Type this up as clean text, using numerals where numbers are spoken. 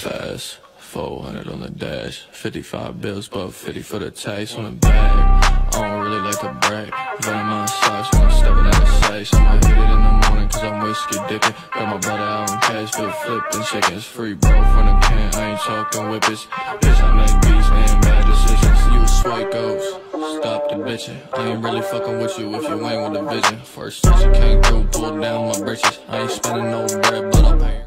Fast, 400 on the dash, 55 bills, but 50 for the taste on the bag. I don't really like to brag, got my size when I'm stepping out of sight. So I hit it in the morning cause I'm whiskey dickin'. Got my brother out in cash, been flippin' chickens. Free bro from the can, I ain't talking whippets. Bitch, I make beats and bad decisions. You swipe goes. Stop the bitchin', I ain't really fuckin' with you if you ain't with the vision. First stretch you can't do, pull down my britches. I ain't spendin' no bread, but I'm paying.